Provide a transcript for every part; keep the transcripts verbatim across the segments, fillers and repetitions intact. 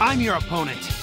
I'm your opponent.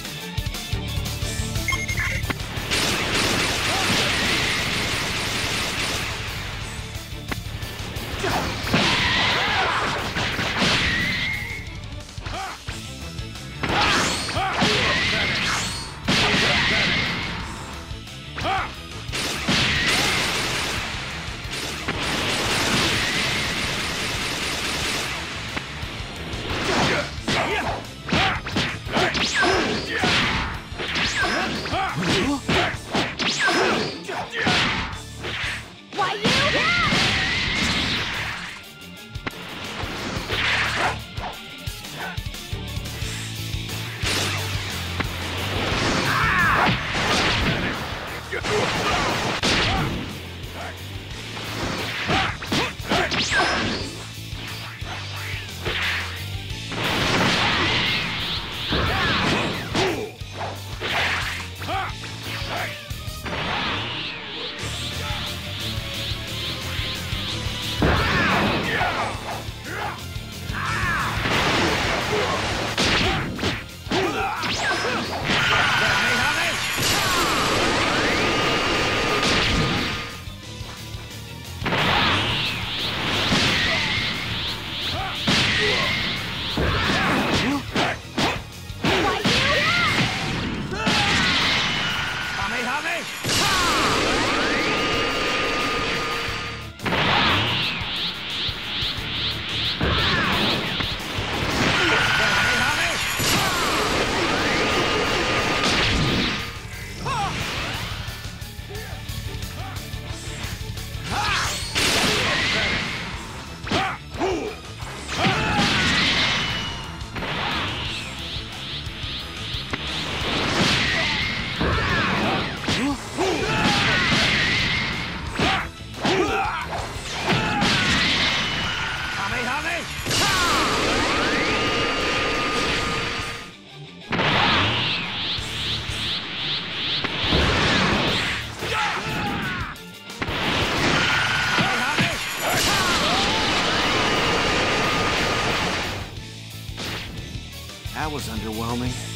That was underwhelming.